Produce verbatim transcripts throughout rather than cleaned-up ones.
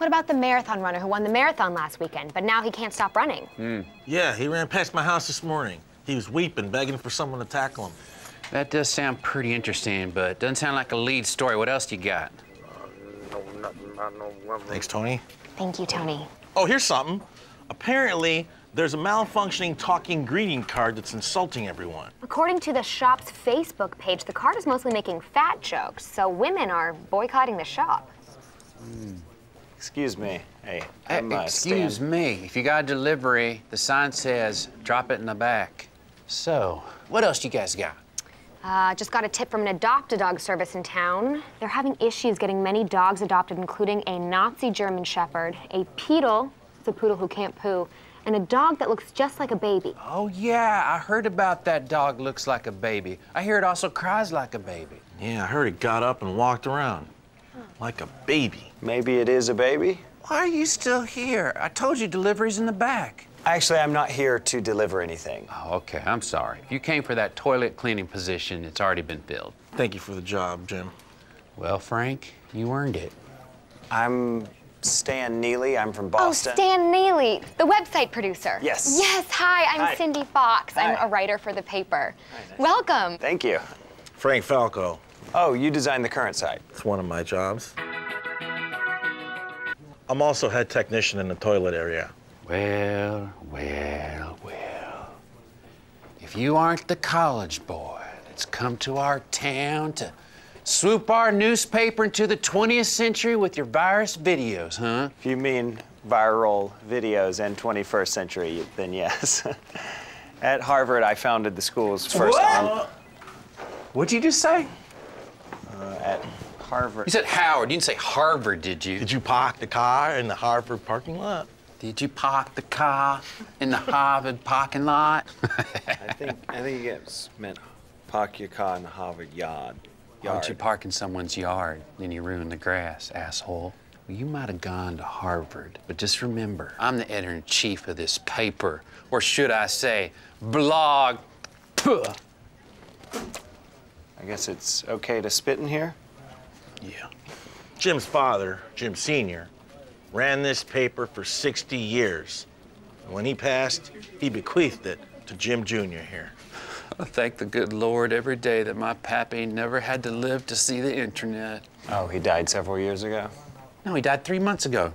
What about the marathon runner who won the marathon last weekend, but now he can't stop running? Mm. Yeah, he ran past my house this morning. He was weeping, begging for someone to tackle him. That does sound pretty interesting, but doesn't sound like a lead story. What else you got? Uh, no, nothing, I know nothing. Thanks, Tony. Thank you, Tony. Oh, here's something. Apparently, there's a malfunctioning talking greeting card that's insulting everyone. According to the shop's Facebook page, the card is mostly making fat jokes, so women are boycotting the shop. Mm. Excuse me. Hey, I'm, uh, excuse Stan. me. If you got a delivery, the sign says, drop it in the back. So, what else you guys got? Uh, just got a tip from an adopt-a-dog service in town. They're having issues getting many dogs adopted, including a Nazi German Shepherd, a Poodle, it's a poodle who can't poo, and a dog that looks just like a baby. Oh, yeah, I heard about that dog looks like a baby. I hear it also cries like a baby. Yeah, I heard it got up and walked around huh. like a baby. Maybe it is a baby? Why are you still here? I told you delivery's in the back. Actually, I'm not here to deliver anything. Oh, okay, I'm sorry. If you came for that toilet cleaning position, it's already been filled. Thank you for the job, Jim. Well, Frank, you earned it. I'm... Stan Neely. I'm from Boston. Oh, Stan Neely, the website producer. Yes. Yes, hi, I'm hi. Cindy Fox. Hi. I'm a writer for the paper. Hi, nice. Welcome. Thank you. Frank Falco. Oh, you designed the current site. It's one of my jobs. I'm also head technician in the toilet area. Well, well, well. If you aren't the college boy that's come to our town to swoop our newspaper into the twentieth century with your virus videos, huh? If you mean viral videos and twenty-first century, then yes. At Harvard, I founded the school's first... What? What'd you just say? Uh, at Harvard... You said Howard. You didn't say Harvard, did you? Did you park the car in the Harvard parking lot? Did you park the car in the Harvard parking lot? I think I think it meant park your car in the Harvard yard. Why don't you park in someone's yard, then you ruin the grass, asshole? Well, you might have gone to Harvard, but just remember, I'm the editor-in-chief of this paper, or should I say, blog. Puh. I guess it's okay to spit in here? Yeah. Jim's father, Jim Senior, ran this paper for sixty years. And when he passed, he bequeathed it to Jim Junior here. I thank the good Lord every day that my pappy never had to live to see the internet. Oh, he died several years ago? No, he died three months ago.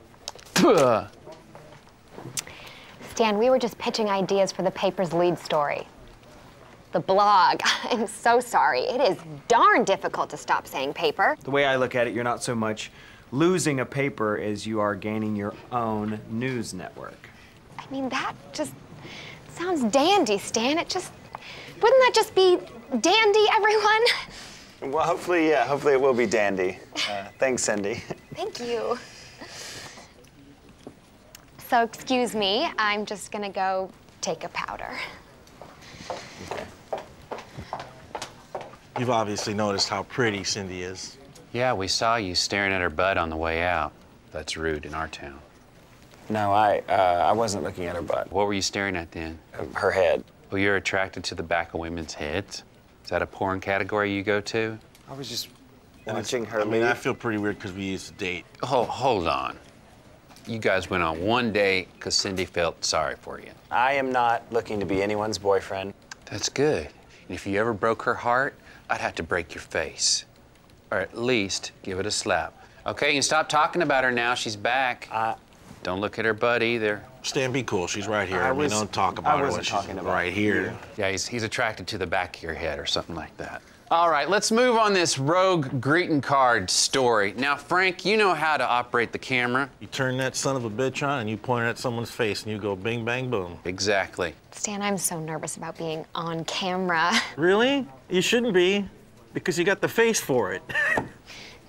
Stan, we were just pitching ideas for the paper's lead story. The blog. I'm so sorry. It is darn difficult to stop saying paper. The way I look at it, you're not so much losing a paper as you are gaining your own news network. I mean, that just sounds dandy, Stan. It just... Wouldn't that just be dandy, everyone? Well, hopefully, yeah, hopefully it will be dandy. Uh, thanks, Cindy. Thank you. So, excuse me, I'm just gonna go take a powder. Okay. You've obviously noticed how pretty Cindy is. Yeah, we saw you staring at her butt on the way out. That's rude in our town. No, I, uh, I wasn't looking at her butt. What were you staring at then? Her head. Well, you're attracted to the back of women's heads? Is that a porn category you go to? I was just watching her I mean, leave. I feel pretty weird because we used to date. Oh, hold on. You guys went on one date because Cindy felt sorry for you. I am not looking to be anyone's boyfriend. That's good. And if you ever broke her heart, I'd have to break your face. Or at least give it a slap. Okay, you can stop talking about her now. She's back. I... Don't look at her butt either. Stan, be cool. She's right here. I was, we don't talk about I her when she's talking about right here. Yeah, he's, he's attracted to the back of your head or something like that. All right, let's move on this rogue greeting card story. Now, Frank, you know how to operate the camera. You turn that son of a bitch on and you point it at someone's face and you go bing, bang, boom. Exactly. Stan, I'm so nervous about being on camera. Really? You shouldn't be, because you got the face for it.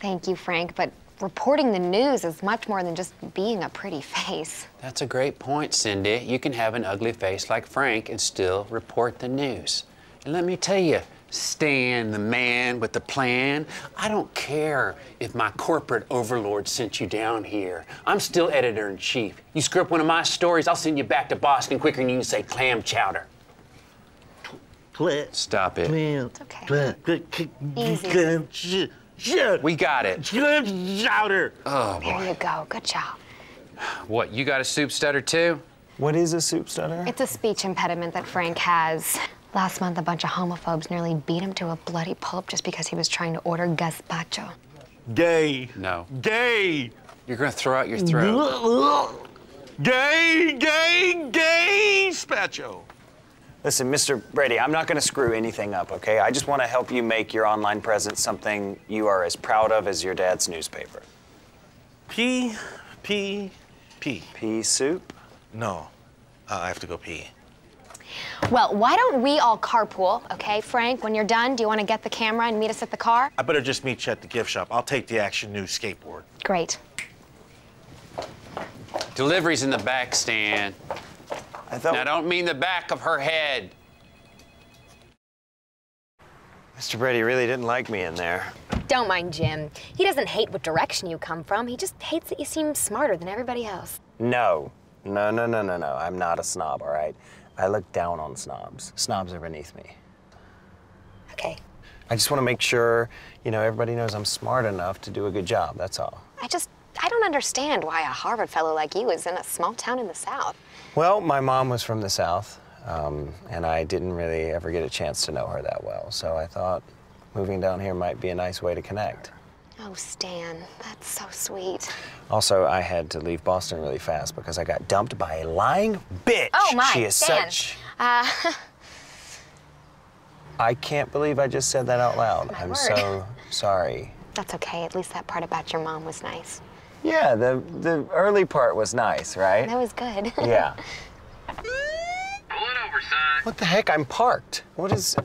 Thank you, Frank, but reporting the news is much more than just being a pretty face. That's a great point, Cindy. You can have an ugly face like Frank and still report the news. And let me tell you, Stan, the man with the plan, I don't care if my corporate overlord sent you down here. I'm still editor-in-chief. You screw up one of my stories, I'll send you back to Boston quicker than you can say clam chowder. Stop it. It's okay. Easy. We got it. Chowder. Oh, boy. There you go. Good job. What, you got a soup stutter too? What is a soup stutter? It's a speech impediment that Frank has. Last month, a bunch of homophobes nearly beat him to a bloody pulp just because he was trying to order gazpacho. Gay. No. Gay. You're gonna throw out your throat. Gay, gay, gay spacho. Listen, Mister Brady, I'm not gonna screw anything up, okay? I just wanna help you make your online presence something you are as proud of as your dad's newspaper. P, P, P. Pea soup? No, uh, I have to go pee. Well, why don't we all carpool, okay? Frank, when you're done, do you want to get the camera and meet us at the car? I better just meet you at the gift shop. I'll take the Action News skateboard. Great. Delivery's in the back, Stan. I thought... Now, I don't mean the back of her head. Mister Brady really didn't like me in there. Don't mind Jim. He doesn't hate what direction you come from. He just hates that you seem smarter than everybody else. No. No, no, no, no, no. I'm not a snob, all right? I look down on snobs. Snobs are beneath me. Okay. I just want to make sure, you know, everybody knows I'm smart enough to do a good job, that's all. I just, I don't understand why a Harvard fellow like you is in a small town in the South. Well, my mom was from the South, um, and I didn't really ever get a chance to know her that well, so I thought moving down here might be a nice way to connect. Oh, Stan, that's so sweet. Also, I had to leave Boston really fast because I got dumped by a lying bitch. Oh, my, she is Stan. such... Uh... I can't believe I just said that out loud. My I'm word. so sorry. That's okay. At least that part about your mom was nice. Yeah, the, the early part was nice, right? That was good. Yeah. Pull it over, son. What the heck? I'm parked. What is...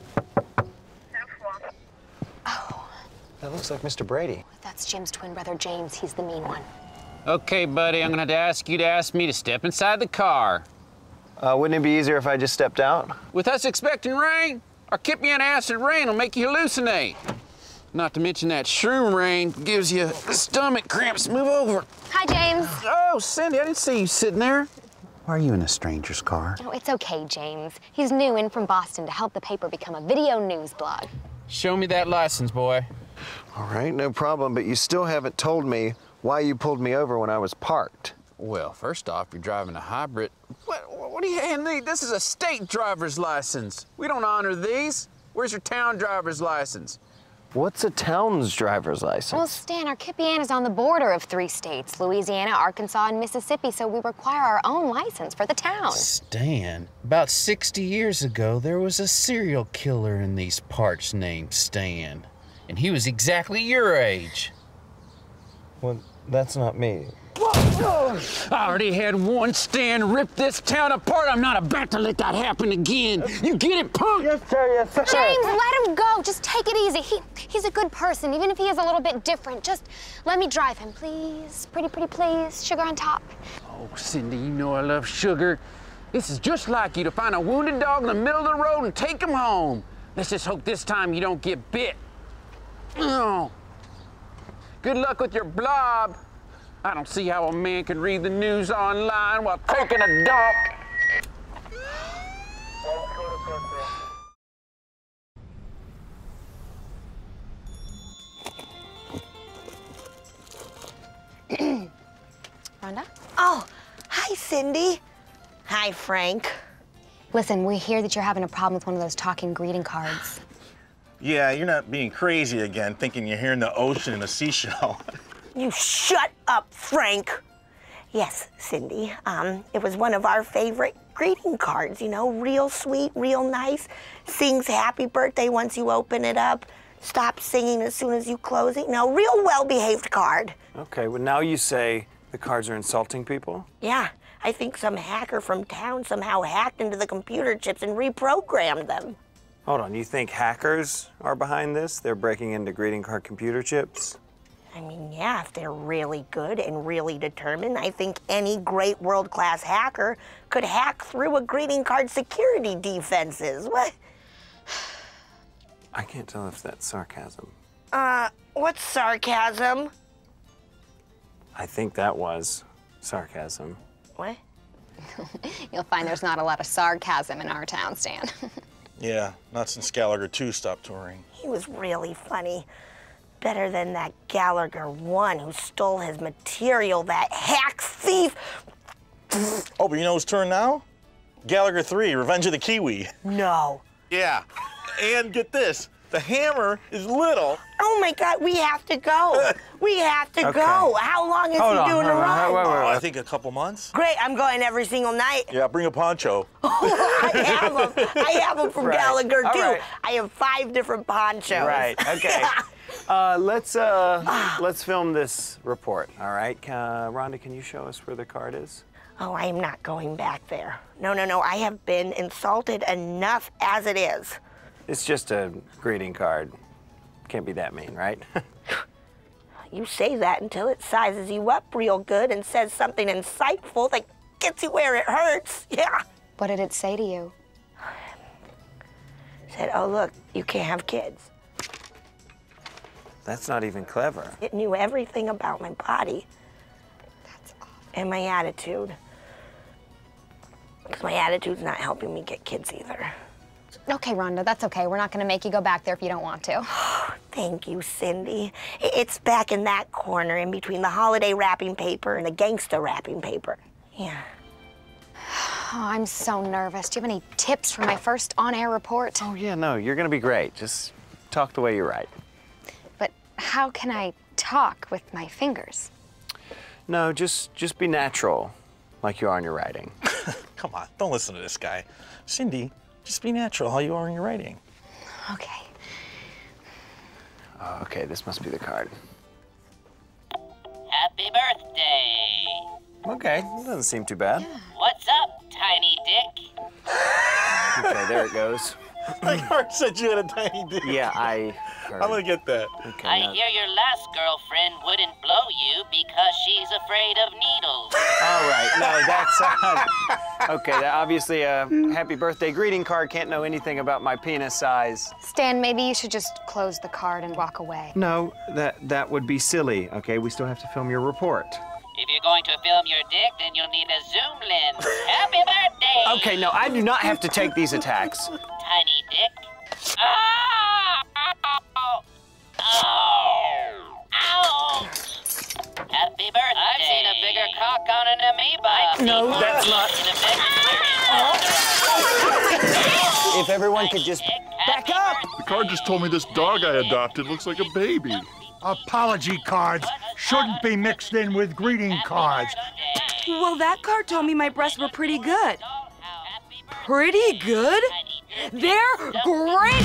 That looks like Mister Brady. That's Jim's twin brother, James. He's the mean one. Okay, buddy, I'm gonna have to ask you to ask me to step inside the car. Uh, wouldn't it be easier if I just stepped out? With us expecting rain, our Kippian acid rain will make you hallucinate. Not to mention that shroom rain gives you stomach cramps. Move over. Hi, James. Oh, Cindy, I didn't see you sitting there. Why are you in a stranger's car? Oh, it's okay, James. He's new in from Boston to help the paper become a video news blog. Show me that license, boy. All right, no problem, but you still haven't told me why you pulled me over when I was parked. Well, first off, you're driving a hybrid. What, what do you hand these? This is a state driver's license. We don't honor these. Where's your town driver's license? What's a town's driver's license? Well, Stan, our Kippian is on the border of three states, Louisiana, Arkansas, and Mississippi, so we require our own license for the town. Stan, about sixty years ago, there was a serial killer in these parts named Stan. And he was exactly your age. Well, that's not me. Whoa. I already had one Stan rip this town apart. I'm not about to let that happen again. You get it, punk? Yes, sir, yes, sir. James, let him go. Just take it easy. He, he's a good person, even if he is a little bit different. Just let me drive him, please. Pretty, pretty, please. Sugar on top. Oh, Cindy, you know I love sugar. This is just like you, to find a wounded dog in the middle of the road and take him home. Let's just hope this time you don't get bit. Oh. Good luck with your blob. I don't see how a man can read the news online while taking a dump. Rhonda? Oh, hi, Cindy. Hi, Frank. Listen, we hear that you're having a problem with one of those talking greeting cards. Yeah, you're not being crazy again, thinking you're here in the ocean in a seashell. You shut up, Frank. Yes, Cindy, um, it was one of our favorite greeting cards, you know, real sweet, real nice, sings happy birthday once you open it up, stops singing as soon as you close it, you know, real well-behaved card. Okay, well, now you say the cards are insulting people? Yeah, I think some hacker from town somehow hacked into the computer chips and reprogrammed them. Hold on, you think hackers are behind this? They're breaking into greeting card computer chips? I mean, yeah, if they're really good and really determined, I think any great world-class hacker could hack through a greeting card security defenses. What? I can't tell if that's sarcasm. Uh, what's sarcasm? I think that was sarcasm. What? You'll find there's not a lot of sarcasm in our town, Stan. Yeah, not since Gallagher two stopped touring. He was really funny. Better than that Gallagher one who stole his material, that hack thief. Oh, but you know who's turn now? Gallagher three, Revenge of the Kiwi. No. Yeah. And get this, the hammer is little. Oh my God, we have to go. We have to okay. go. How long is hold he on, doing a ride? Wait, wait, wait. Oh, I think a couple months. Great, I'm going every single night. Yeah, bring a poncho. Oh, I have them. I have them from right. Gallagher too. Right. I have five different ponchos. Right, okay. Uh, let's uh, let's film this report, all right? Uh, Rhonda, can you show us where the card is? Oh, I am not going back there. No, no, no, I have been insulted enough as it is. It's just a greeting card. Can't be that mean, right? You say that until it sizes you up real good and says something insightful that gets you where it hurts, yeah. What did it say to you? It said, oh, look, you can't have kids. That's not even clever. It knew everything about my body. That's awful. And my attitude. Because my attitude's not helping me get kids either. Okay, Rhonda, that's okay. We're not going to make you go back there if you don't want to. Thank you, Cindy. It's back in that corner in between the holiday wrapping paper and the gangster wrapping paper. Yeah. Oh, I'm so nervous. Do you have any tips for my first on-air report? Oh, yeah, no, you're going to be great. Just talk the way you write. But how can I talk with my fingers? No, just, just be natural, like you are in your writing. Come on, don't listen to this guy. Cindy. Just be natural how you are in your writing. Okay. Uh, okay, this must be the card. Happy birthday. Okay, that doesn't seem too bad. Yeah. What's up, tiny dick? Okay, there it goes. I heard said you had a tiny dick. Yeah, I heard. I'm gonna get that. Okay, I now. hear your last girlfriend wouldn't blow you because she's afraid of needles. All right, no, that's... Uh, okay, that obviously a happy birthday greeting card can't know anything about my penis size. Stan, maybe you should just close the card and walk away. No, that, that would be silly, okay? We still have to film your report. If you're going to film your dick, then you'll need a zoom lens. Happy birthday! Okay, no, I do not have to take these attacks. Tiny dick. Ah! Ow! Ow! Ow! Happy birthday! I've seen a bigger cock on an amoeba. No, no that's not. Oh. If everyone could just back up! The card just told me this dog I adopted looks like a baby. Apology cards shouldn't be mixed in with greeting cards. Well, that card told me my breasts were pretty good. Pretty good? They're great!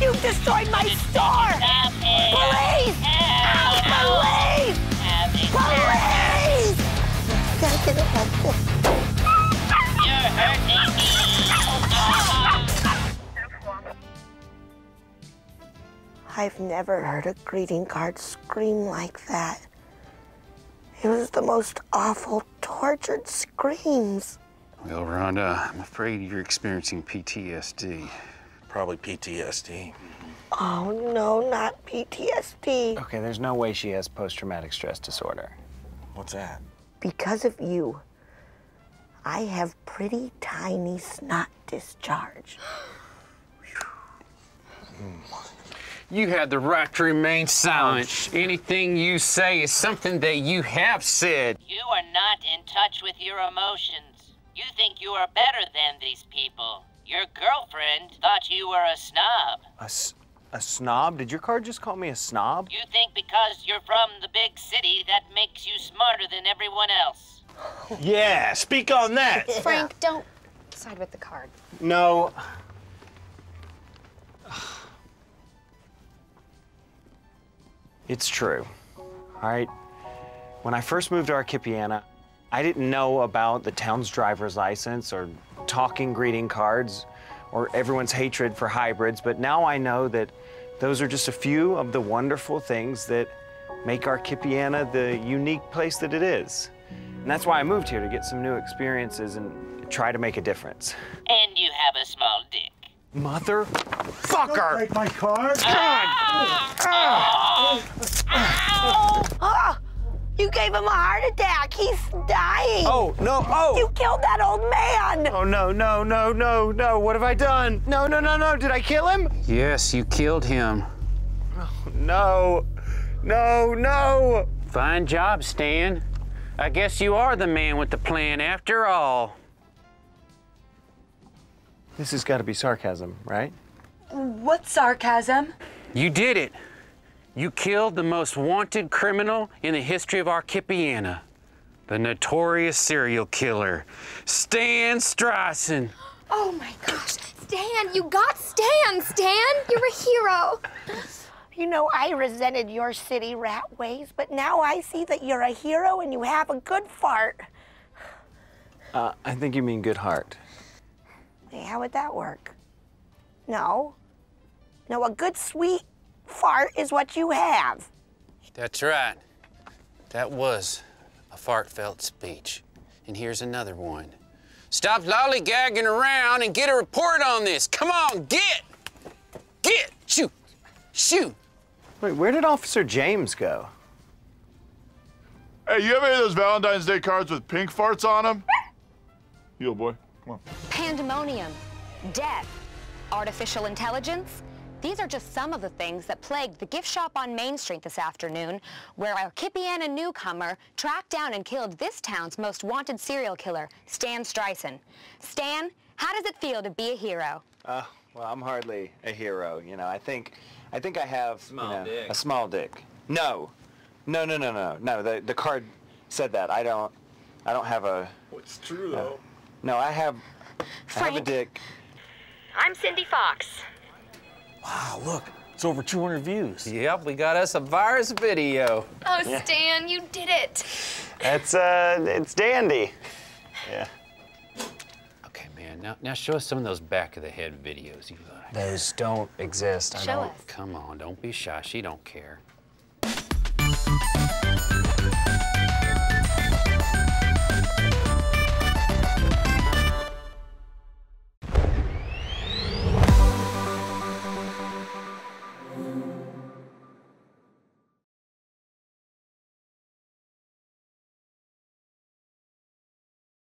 You destroyed my store! Police! Police! Police! Gotta get it like this. You're hurting me. I've never heard a greeting card scream like that. It was the most awful, tortured screams. Well, Rhonda, I'm afraid you're experiencing P T S D. Probably P T S D. Oh, no, not P T S D. Okay, there's no way she has post-traumatic stress disorder. What's that? Because of you, I have pretty tiny snot discharge. Mm. You have the right to remain silent. Anything you say is something that you have said. You are not in touch with your emotions. You think you are better than these people. Your girlfriend thought you were a snob. A, a snob? Did your card just call me a snob? You think because you're from the big city, that makes you smarter than everyone else. Yeah, speak on that. Frank, don't side with the card. No. It's true, all right? When I first moved to Arcipiana, I didn't know about the town's driver's license or talking greeting cards or everyone's hatred for hybrids, but now I know that those are just a few of the wonderful things that make Arcipiana the unique place that it is. And that's why I moved here, to get some new experiences and try to make a difference. And you have a small dick. Motherfucker! Don't break my card! God! Ah! Ah! Ah! Ah! You gave him a heart attack. He's dying. Oh, no, oh. You killed that old man. Oh, no, no, no, no, no. What have I done? No, no, no, no. Did I kill him? Yes, you killed him. Oh, no, no, no. Fine job, Stan. I guess you are the man with the plan after all. This has got to be sarcasm, right? What's sarcasm? You did it. You killed the most wanted criminal in the history of Arkipiana, the notorious serial killer, Stan Strassen. Oh my gosh, Stan, you got Stan, Stan. You're a hero. You know, I resented your city rat ways, but now I see that you're a hero and you have a good fart. Uh, I think you mean good heart. Hey, how would that work? No. No, a good sweet fart is what you have. That's right. That was a fart-felt speech. And here's another one. Stop lollygagging around and get a report on this. Come on, get! Get! Shoot! Shoot! Wait, where did Officer James go? Hey, you have any of those Valentine's Day cards with pink farts on them? Yo, boy. Come on. Pandemonium, death, artificial intelligence. These are just some of the things that plagued the gift shop on Main Street this afternoon, where our Arkipiana newcomer tracked down and killed this town's most wanted serial killer, Stan Strassen. Stan, how does it feel to be a hero? Uh, well, I'm hardly a hero, you know. I think, I think I have small you know, dick. a small dick. No, no, no, no, no, no. The the card said that. I don't, I don't have a. Well, it's true though. A, no, I have, Frank, I have a dick. I'm Cindy Fox. Wow, look, it's over two hundred views. Yep, we got us a virus video. Oh, yeah. Stan, you did it. It's, uh, it's dandy. Yeah. Okay, man, now, now show us some of those back-of-the-head videos you like. Those don't exist. I show don't. us. Come on, don't be shy. She don't care.